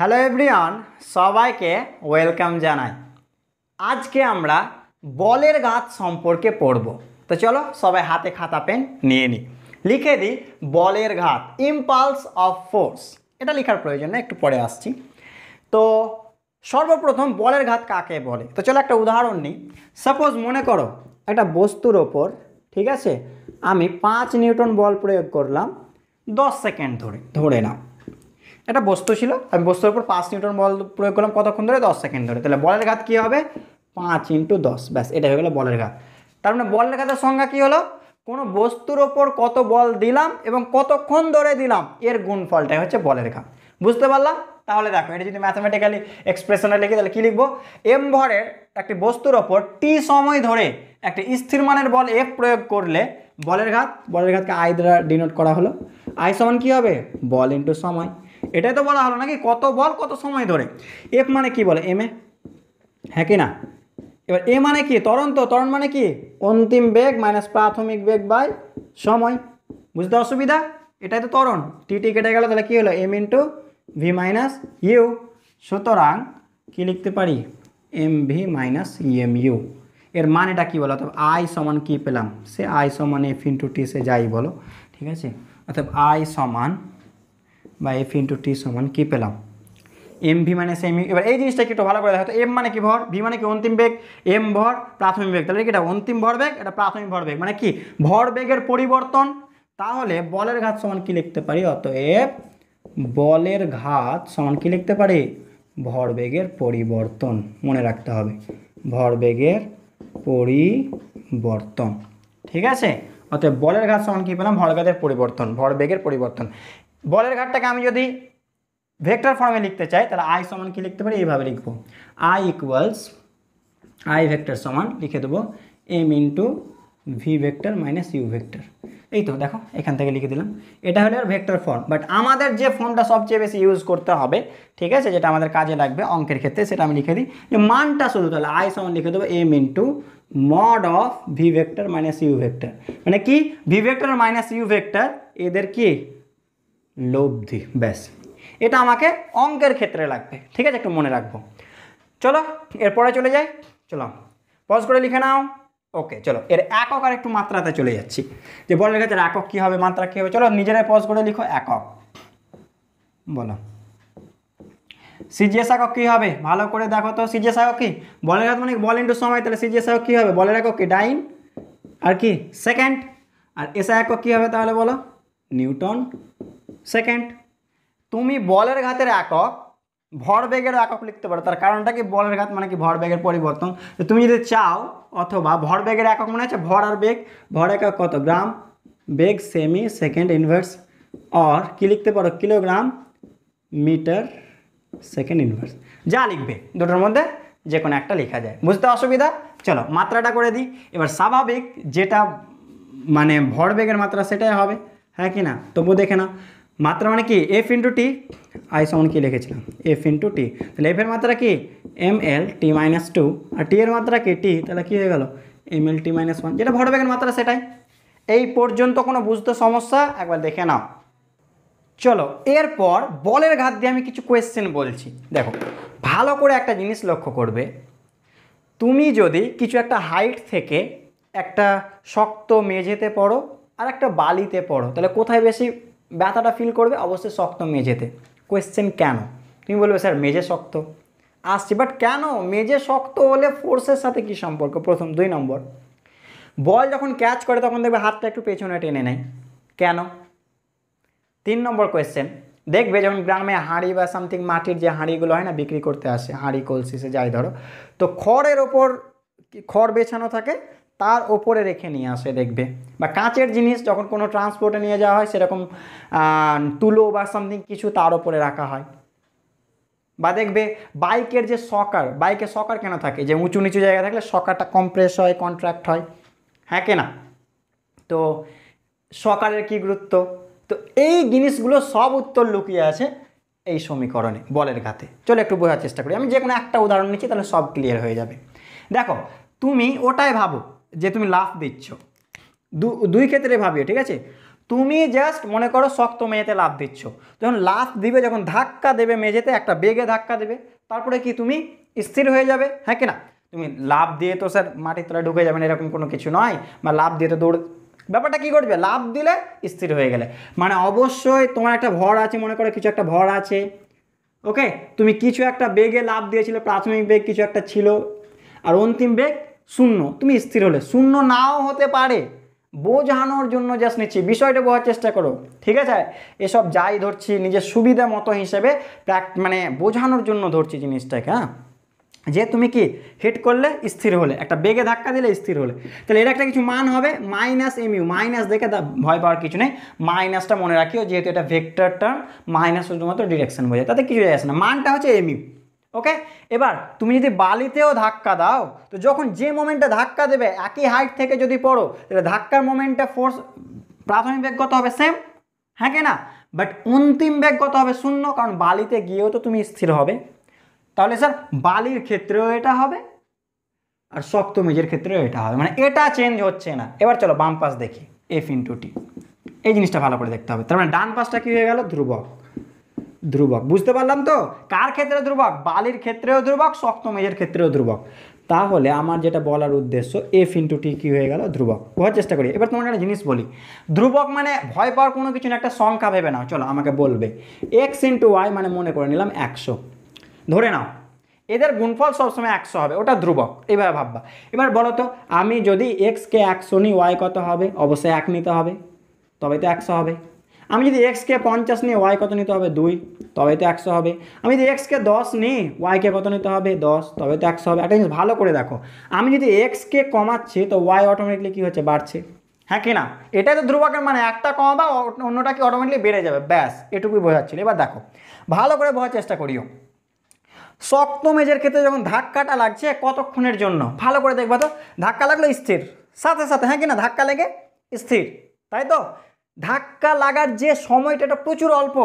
Hello everyone सबाई के welcome Janai. आज के आम्रा बॉलेर घात सम्पर्के पढ़बो। तो चलो सबाई हाथे खाता पेन निये नी, लिखे दी बॉलेर घात इम्पाल्स अफ फोर्स। एटा लेखार प्रयोजन ना, एकटु परे आसछि। तो सर्वप्रथम बॉलेर घात काके बोले, तो चलो एक उदाहरण नी। सपोज मने करो एक बस्तुर ओपर, ठीक आछे, आमी 5 निउटन बल प्रयोग करलाम 10 सेकेंड धरे। धरे नाओ एटा बस्तु छिलो, आमी बस्तुर ऊपर 5 निउटन बल प्रयोग करलाम कतक्षण धरे, 10 सेकेंड धरे। ताहले बलेर घात कि होबे 5 × 10। बस एटा हয়ে গেল बलेर घात। तार মানে বলের ঘাতের সংজ্ঞা কি হলো, কোনো বস্তুর উপর কত বল দিলাম এবং কতক্ষণ ধরে দিলাম এর গুণফলটাই হচ্ছে বলের ঘাত। বুঝতে পারলা? তাহলে দেখো এটা যদি ম্যাথমেটিক্যালি এক্সপ্রেশনে লিখি তাহলে কি লিখবো, m ভরের একটি বস্তুর উপর t সময় ধরে একটি স্থির মানের বল f প্রয়োগ করলে বলের ঘাত, বলের ঘাতকে i দ্বারা ডিনোট করা হলো। i সমান কি হবে, বল ইনটু সময়। এটাই তো বলা হলো নাকি, কত বল কত সময় ধরে। f মানে কি বলে, m এ, হ্যাঁ কি না। এবার a মানে কি, ত্বরণ। তো ত্বরণ মানে কি, অন্তিম বেগ মাইনাস প্রাথমিক বেগ বাই সময়। বুঝতে অসুবিধা, এটাই তো ত্বরণ। টি টি কেটে গেল, তাহলে কি হলো m into v minus u। সুতরাং কি লিখতে পারি, mv মাইনাস emu। এর মান এটা কি বলো, অর্থাৎ i সমান কি পেলাম, সে i সমান f ইনটু টি, সে যাই বলো, ঠিক আছে। অর্থাৎ i সমান বা एफ इंटू टी समान कि पेलाम, एम भि माइनस एम। एबार এই জিনিসটা কি একটু ভালো করে দেখো তো, এম মানে কি ভর, ভি মানে কি অন্তিম বেগ, এম ভর প্রাথমিক বেগ। তাহলে কি এটা অন্তিম ভরবেগ, এটা প্রাথমিক ভরবেগ, মানে কি ভরবেগের পরিবর্তন। তাহলে বলের ঘাত সমান কি লিখতে পারি, অতএব বলের ঘাত সমান কি লিখতে পারি, ভরবেগের পরিবর্তন। মনে রাখতে হবে ভরবেগের পরিবর্তন, ঠিক আছে। অতএব বলের ঘাত সমান কি পেলাম, ভরবেগের পরিবর্তন। ভরবেগের পরিবর্তन বলের ঘাটটাকে আমি যদি ভেক্টর ফর্মে লিখতে চাই তাহলে i সমান কি লিখতে পারি, এইভাবে লিখব i ইকুয়ালস i ভেক্টর সমান লিখে দেব m into V vector minus U vector. এই তো দেখো এখান থেকে লিখে দিলাম, এটা হলো ভেক্টর ফর্ম। বাট আমাদের যে ফর্মটা সবচেয়ে বেশি ইউজ করতে হবে, ঠিক আছে, যেটা আমাদের কাজে লাগবে অঙ্কের ক্ষেত্রে, সেটা আমি লিখে দিই যে মানটা শুধু। তাহলে i সমান লিখে দেবো m into mod of V vector minus U vector, মানে কি V vector minus U vector এদের কি লব্ধি। ব্যাস এটা আমাকে অঙ্কের ক্ষেত্রে লাগবে, ঠিক আছে, একটু মনে রাখবো। চলো এরপরে চলে যাই, চলো পজ করে লিখে নাও। ওকে চলো এর একক আর একটু মাত্রাতে চলে যাচ্ছি, যে বলের ঘাতের একক কী হবে, মাত্রা কী হবে। চলো নিজেরাই পজ করে লিখো একক বলো, সিজিএস একক কী হবে, ভালো করে দেখো তো। সিজিএস একক কী, বলের ঘাত মানে বল ইনটু সময়, তাহলে সিজিএস একক কী হবে, বলের একক কি ডাইন আর কি সেকেন্ড। আর এসআই একক কী হবে তাহলে বলো, নিউটন সেকেন্ড। তুমি বলের ঘাতের একক ভরবেগের একক লিখতে পারো, তার কারণটা কি, বলের ঘাত মানে কি ভরবেগের পরিবর্তন। তো তুমি যদি চাও, অথবা ভরবেগের একক মনে আছে ভর আর বেগ, ভর একক কত গ্রাম, বেগ সেমি সেকেন্ড ইনভার্স, আর কি লিখতে পারো কিলোগ্রাম মিটার সেকেন্ড ইনভার্স। যা লিখবে দুটোর মধ্যে যে কোনো একটা লেখা যায়, বুঝতে অসুবিধা। চলো মাত্রাটা করে দিই। এবার স্বাভাবিক যেটা মানে ভরবেগের মাত্রা সেটাই হবে, হ্যাঁ কি না। তবু দেখে নাও মাত্রা মানে কি, এফ ইন্টু টি। আই সমান কি লিখেছিলাম, এফ ইন্টু টি। তাহলে এফের মাত্রা কি M L T minus two, আর টি এর মাত্রা কি টি, তাহলে কী হয়ে গেল M L T minus one, যেটা ভরবেগের মাত্রা সেটাই। এই পর্যন্ত কোনো বুঝতে সমস্যা, একবার দেখে নাও। চলো এরপর বলের ঘাত দিয়ে আমি কিছু কোয়েশ্চেন বলছি, দেখো ভালো করে একটা জিনিস লক্ষ্য করবে। তুমি যদি কিছু একটা হাইট থেকে একটা শক্ত মেঝেতে পড়ো আর একটা বালিতে পড়ো, তাহলে কোথায় বেশি ব্যথাটা ফিল করবে, অবশ্যই শক্ত মেঝেতে। কোয়েশ্চেন কেন, তুমি বলবে স্যার মেঝে শক্ত, আসছি, বাট কেন মেঝে শক্ত হলে ফোর্সের সাথে কি সম্পর্ক। প্রথম 2 নম্বর, বল যখন ক্যাচ করে তখন দেখবে হাতটা একটু পেছনে টেনে নেয়, কেন। 3 নম্বর কোয়েশ্চেন, দেখবে যখন গ্রামে হাঁড়ি বা সামথিং মাটির যে হাঁড়িগুলো হয় না বিক্রি করতে আসে, হাঁড়ি কলসি সে যাই ধরো, তো খড়ের ওপর খড় বেছানো থাকে তার ওপরে রেখে নিয়ে আসে দেখবে, বা কাঁচের জিনিস যখন কোনো ট্রান্সপোর্টে নিয়ে যাওয়া হয় সেরকম তুলো বা সামথিং কিছু তার ওপরে রাখা হয়। বা দেখবে বাইকের যে শকার, বাইকে শকার কেন থাকে, যে উঁচু নিচু জায়গায় থাকলে শকারটা কম্প্রেস হয়, কন্ট্রাক্ট হয়, হ্যাঁ কি না। তো শকারের কী গুরুত্ব। তো এই জিনিসগুলো সব উত্তর লুকিয়ে আছে এই সমীকরণে বলের ঘাতে। চলো একটু বোঝার চেষ্টা করি, আমি যে কোনো একটা উদাহরণ নিচ্ছি তাহলে সব ক্লিয়ার হয়ে যাবে। দেখো তুমি ওটাই ভাবো যে তুমি লাফ দিচ্ছ, দুই ক্ষেত্রে ভাবিও, ঠিক আছে। तुम्हें जस्ट मने करो शक्त मेझेते लाफ दिच्छ जो लाफ दिबे जो धक्का देवे मेझेते एक बेगे धक्का देवे तारपरे कि तुम्हें स्थिर हो जाबे है कि ना तुम लाफ दिए तो सर माटिर तलाय ढुके जाबे ना एरकम कोनो किछु नय बा लाफ दिए तो दौड़ ব্যাপারটা কি করবে লাভ দিলে স্থির হয়ে গেলে মানে অবশ্যই তোমার একটা ভর আছে মনে করে কিছু একটা ভর আছে ওকে তুমি কিছু একটা বেগে লাভ দিয়েছিলে প্রাথমিক বেগ কিছু একটা ছিল আর অন্তিম বেগ শূন্য তুমি স্থির হলে শূন্য নাও হতে পারে বোঝানোর জন্য জাস্ট নিচে বিষয়টা বোঝার চেষ্টা করো ঠিক আছে এসব যাই ধরছি নিজের সুবিধা মতো হিসেবে মানে বোঝানোর জন্য ধরছি জিনিসটাকে হ্যাঁ जे तुम्हें कि हिट कर ले स्थिर होले एक बेगे धक्का दिले स्थिर होले तो ये एक किछु मान होबे माइनस एम यू माइनस देखे भय पार किछु नहीं माइनसटा मने राखिओ जेहेतु एटा वेक्टर टर्म माइनस शुधुमात्र डिरेक्शन बोझाय ताते किछु जाय ना मानटा होच्छे एम यू ओके एबार तुमि यदि बालितेओ धक्का दाओ तो जखन जे मोमेंटे धक्का देबे एकई हाइट थेके यदि पड़ो ताहले धक्कार मोमेंटे फोर्स प्राथमिक बेग कत होबे सेम है कि ना बाट अंतिम बेग कत होबे शून्य कारण बालिते गिएओ तो तुमि स्थिर होबे তাহলে স্যার বালির ক্ষেত্রেও এটা হবে আর শক্ত মেঝের ক্ষেত্রেও এটা হবে মানে এটা চেঞ্জ হচ্ছে না এবার চলো বাম পাশ দেখি f * t এই জিনিসটা ভালো করে দেখতে হবে তার মানে ডান পাশটা কি হয়ে গেল ধ্রুবক ধ্রুবক বুঝতে পারলাম তো কার ক্ষেত্রে ধ্রুবক বালির ক্ষেত্রেও ধ্রুবক শক্ত মেঝের ক্ষেত্রেও ধ্রুবক তাহলে আমার যেটা বলার উদ্দেশ্য f * t কি হয়ে গেল ধ্রুবক বোঝার চেষ্টা করি এবার তোমাকে একটা জিনিস বলি ধ্রুবক মানে ভয় পাওয়ার কোনো কিছু না একটা সংখ্যা ভেবে নাও চলো আমাকে বলবে x * y মানে মনে করে নিলাম 100 धरे नाओ एर गुणफल सब समय 100 है वो ध्रुवक एबार भाबा एबार बोलो तो आमी जोदी एक्स के 100 नहीं वाई कत होबे अवश्य 1 निते होबे तबे तो 100 होबे आमी जोदी एक्स के 50 नहीं वाई कत निते होबे 2 तबे तो 100 होबे आमी जोदी एक्स के 10 नहीं वाई के कत निते होबे 10 तबे तो 100 होबे एटा जिनिस भालो करे देखो आमी जोदी एक्स के कमाच्छि तो वाई अटोमेटिकली कि होच्छे बाड़छे है कि ना एटाई तो ध्रुवकेर माने एकटा कमाबा अन्यटा कि अटोमेटिकली बेड़े जाबे बस एटुकुई बोझाच्छिल एबार देखो भालो करे बोझार चेष्टा करिओ शक्त मेझर क्षेत्र जो धक्का लागसे कतक्षणेर जोन्नो भालो करे देखबा तो धक्का लागलो स्थिर साथे साथे है कि ना धक्का लेगे स्थिर ताई तो धक्का लागार जे समयटा प्रचुर अल्प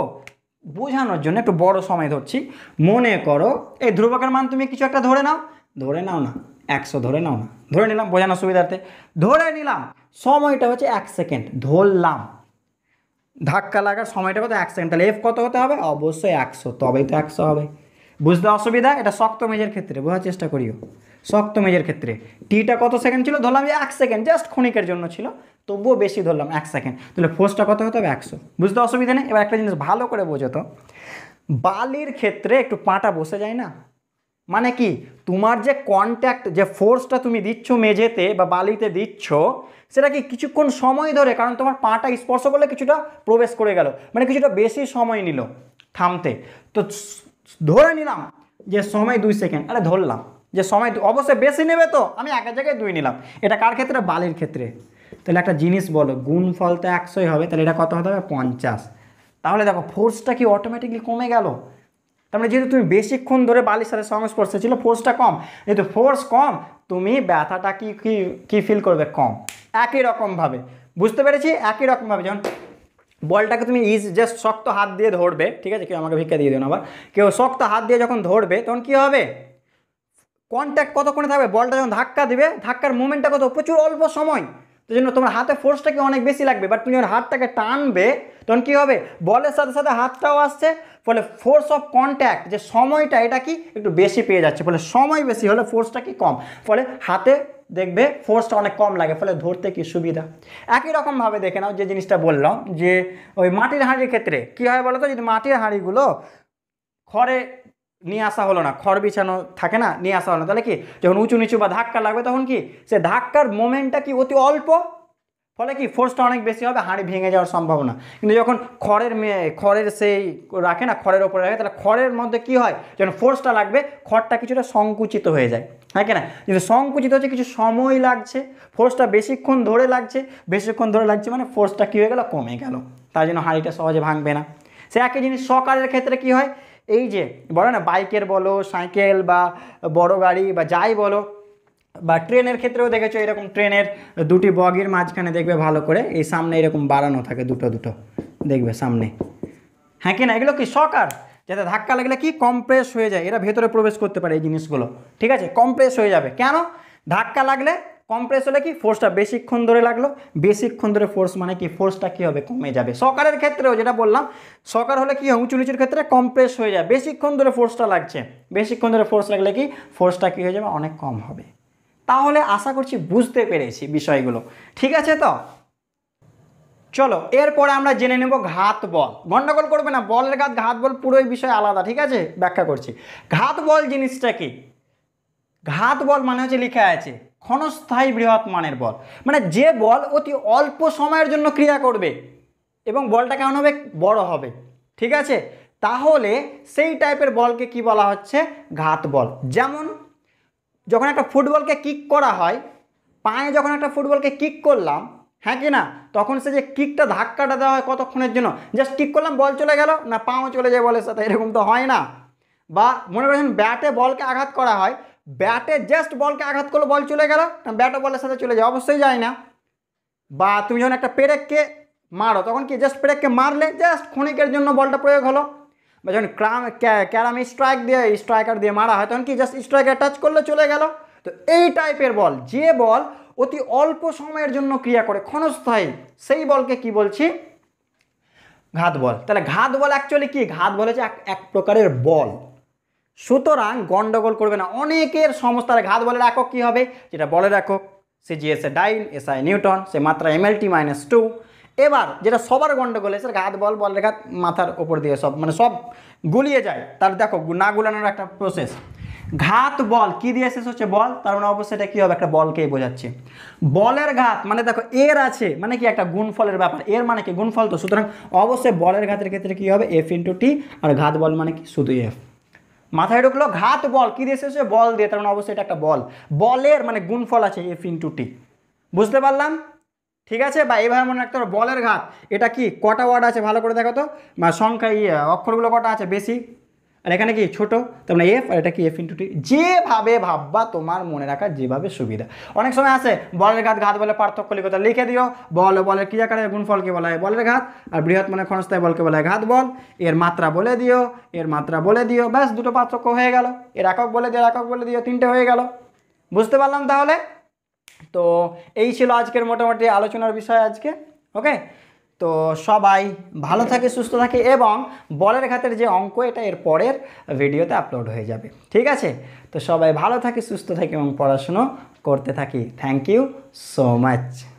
बोझानोर जोन्नो एकटु बड़ो समय धरछि मने करो ए ध्रुवकेर मान तुमि किछु एकटा धरे नाओ ना 100 धरे नाओ ना धरे निलाम बोझानोर सुविधार्थे धरे निलाम समयटा होच्छे 1 सेकेंड धरलाम धक्का लागार समयटा कत 1 सेकेंड ताहले f कत होते होबे अवश्यई 100 तबेई तो 100 होबे बुझते असुविधा एटा शक्त मेझर क्षेत्र बोझार चेष्टा करिओ शक्त मेझर क्षेत्र टीटा कत सेकेंड छिलो धरलाम 1 सेकेंड जस्ट क्षणिकेर जोन्नो छिलो तबुओ बेशी धरलाम 1 सेकेंड ताहले फोर्सटा कत होते होबे 100 बुझते असुविधा नेई एबार एकटा जिनिस भालो करे बोझो तो बालिर क्षेत्रे एकटु पाटा बसे जाय ना माने कि तोमार जे कन्टैक्ट जे फोर्सटा तुमि दिच्छो मेझेते बा बालिते दिच्छो सेटा कि किछुक्षण समय धरे कारण तोमार पाटा स्पर्श करले किछुटा प्रवेश करे गेलो माने किछुटा बेशी समय निलो थामते तो धरे निलाम जे समय 2 सेकेंड अरे धरलाम जे समय अवश्य बेशी नेबे तो आमी एक जगह 2 निलाम एटा कार क्षेत्रे बालिर क्षेत्रे ताहले एकटा जिनिस बोलो गुणफल तो 100 ही होबे ताहले एटा कत होबे 50 ताहले देखो फोर्सटा कि अटोमेटिकली कमे गेल तार माने जेहेतु तुमि बेशिक्षण धरे बालिर साथे संस्पर्शे छिलो फोर्सटा कम जेहेतु फोर्स कम तुमि ब्यथाटा कि कि फिल करबे कम एकई रकम भावे बुझते पेरेछि एकई रकम भावे जखन बॉलटा के तुम इज जस्ट शक्त हाथ दिए धरबे ठीक है क्यों हमें भिक्षा दिए देना आबार क्यों शक्त हाथ दिए जखन धरबे तखन कि होबे कन्टैक्ट कतक्षण थाकबे बॉलटा जखन धक्का दिबे धक्कार मोमेंटटा कत प्रचुर अल्प समय तो जोन्नो तोमार हाथे फोर्सटा कि अनेक बेशी लागबे बाट तुमि जखन हाथटाके टानबे तखन कि होबे बॉलेर साथे साथे हाथटाओ आसछे फले फोर्स अफ कन्टैक्ट जे समयटा एटा कि एकटु बेशी पेये जाच्छे फले समय बेशी होले फोर्सटा कि कम फले हाथे देखबे फोर्सटा अनेक कम लागे फले धरते कि सुविधा एक ही रकम भावे देखे नाओ जे जिनिसटा बोललाम जे ओई माटिर हाड़िर क्षेत्रे कि हय बोलो तो यदि माटिर हाड़िगुलो खड़े निये आसा हलो ना खड़ बिछानो थाके ना निये आसा हलो ताहले कि जखन उंचु नीचु बा धक्का लागबे तखन कि से धक्कार मोमेंटटा कि अति अल्प फले कि फोर्सटा अनेक बेशी होबे हाड़ी भेंगे जाओयार सम्भावना किन्तु जखन खड़ेर खड़ेर सेई राखे ना खड़ेर उपरे राखे ताहले खड़ेर मध्ये कि हय जखन फोर्सटा लागबे खड़टा किछुटा संकुचित हये जाय है क्या जो संकुचित हो कि समय लागसे फोर्सटा बेशिक्षण धरे लागसे बेशिक्षण धरे लागसे मैं फोर्सटा कि गल कमे गल तर हाड़ीटा सहजे भांगे ना से एक ही जिनिस सकारेर क्षेत्र कि हय एई जे बड़ो ना बाइकेर बोलो साइकेल बा बड़ो गाड़ी बा जाई बोलो बा ट्रेनेर क्षेत्रेओ देखेछो एरकम ट्रेनेर दुटी बगिर माझखाने देखबे भालो करे एई सामने एरकम बाड़ानो थाके दुटो दुटो देखबे सामने है कि ना एगुलो कि सकार যাতে ধাক্কা লাগলে কি কম্প্রেস হয়ে যায় এরা ভেতরে প্রবেশ করতে পারে এই জিনিসগুলো ঠিক আছে কম্প্রেস হয়ে যাবে কেন ধাক্কা লাগলে कम्प्रेसरे कि फोर्सटा बेशिक्षण धरे लागलो, बेशिक्षण धरे फोर्स माने कि फोर्सटा कि होबे कमे जाबे। सकारेर क्षेत्रेओ जेटा बोललाम सकार होले कि उंचु निचुर क्षेत्रे कम्प्रेस होये जाय, बेशिक्षण धरे फोर्सटा लागछे, बेशिक्षण धरे फोर्स लागले कि फोर्सटा कि होये जाबे अनेक कम होबे। ताहले आशा करछि बुझते पेरेछि विषयगुलो, ठीक आछे। तो चलो एरपर आमरा जेने नेब घात बल। गंडगोल करबे ना, बलेर घात घात बल पुरोई विषय आलादा, ठीक आछे। व्याख्या करछि घात बल जिनिसटा कि। घात बल माने होच्छे लेखा आछे क्षणस्थायी बृहत मानेर बल, माने जे बल अति अल्प समयेर जोन्नो क्रिया करबे एबं बलटा केमन होबे बड़ होबे, ठीक आछे। ताहले सेई टाइपेर बलके कि बला होच्छे घात बल। जेमन जखन एकटा फुटबलके किक करा हय, पाये जखन एकटा फुटबलके किक करलाम, हाँ कि ना, तखन से जे किकटा धक्काटा देওয়া হয় কতক্ষণের জন্য? জাস্ট কিক করলাম বল চলে গেল না, পাও চলে যায় বলের সাথে, এরকম তো হয় না। বা মনে করেন ব্যাটে বলকে আঘাত করা হয়, ব্যাটে জাস্ট বলকে আঘাত করলো বল চলে গেল না, ব্যাটও বলের সাথে চলে যায়? অবশ্যই যায় না। বা তুমি যখন একটা পেরেককে মারো তখন কি জাস্ট পেরেককে মারলে, জাস্ট ক্ষণিকের জন্য বলটা প্রয়োগ হলো? বা যখন ক্যারাম স্ট্রাইক দিয়ে স্ট্রাইকার দিয়ে মারা হয় তখন কি জাস্ট স্ট্রাইকার টাচ করলে চলে গেল? তো এই টাইপের বল, যে বল অতি অল্প সময়ের জন্য ক্রিয়া করে ক্ষণস্থায়ী, সেই বলকে কি বলছি? ঘাত বল। তাহলে ঘাত বল অ্যাকচুয়ালি কি? ঘাত বল হচ্ছে এক প্রকারের বল। সুতরাং গন্ডগোল করবে না, অনেকের সমস্যা। ঘাত বলের একক কি হবে? যেটা বলের একক সিজিএস এ ডাইন, এসআই নিউটন, সে মাত্রা এমএলটি -2। এবার যেটা সবার গন্ডগোল এসে ঘাত বল, বলের ঘাত মাথার উপর দিয়ে সব মানে সব গুলিয়ে যায়, তার দেখো না গুলানোর একটা প্রসেস। घात बल की दिए शेष होच्छे बल, तार माने अवश्य एटा कि होबे एकटा बलकेई बोझाच्छे। बलेर घात माने देखो एर आछे माने कि एकटा गुणफलेर ब्यापार, एर माने कि गुणफल, तो सुतरां अवश्य बलेर घातेर क्षेत्रे कि होबे एफ इंटू टी, और घात बल माने कि शुधु एफ। माथाय ढुकलो घात बल की दिए शेष होच्छे बल दिए, तार माने अवश्य एटा एकटा बल, बलेर माने गुणफल आछे एफ इंटू टी। बुझते पारलाम, ठीक आछे। बा एइभाবে মনে রাখতে হবে বলের ঘাত এটা কি, কটা ওয়ার্ড আছে ভালো করে দেখো তো, মানে সংখ্যা অক্ষরগুলো কটা আছে বেশি, और एखे कि छोटो, तब एफ और ये एफ इंटू टी, जे भावे भाब्बा तुम्हार मने रखा जेभावे सुविधा। अनेक समय आसे बलेर घात घात बलेर पार्थक्य लिखो, लिखे दिओ बल बलेर क्रियाकारेर गुणफल के बला है बलेर घात, और बृहत माने क्षणस्थायी बल के बला है घात बल, एर मात्रा बोले दिओ, एर मात्रा बोले दिओ, बस दुटो पार्थक्य हो गेल, एर एकक बोले दिओ, एकक बोले दिओ, तीनटे हो गेल। बुझते पारलाम। ताहले तो एई छिलो आजकेर मोटामुटी आलोचनार विषय आजके, ओके। तो सबाई भालो थाके, सुस्थ थाके, एबं बलेर घातेर जे अंक एटा एर परेर भिडियोते आपलोड हये जाबे, ठीक आछे। तो सबाई भालो थाके, सुस्थ थाके, पढ़ाशोना करते थाकी। थैंक यू सो माच।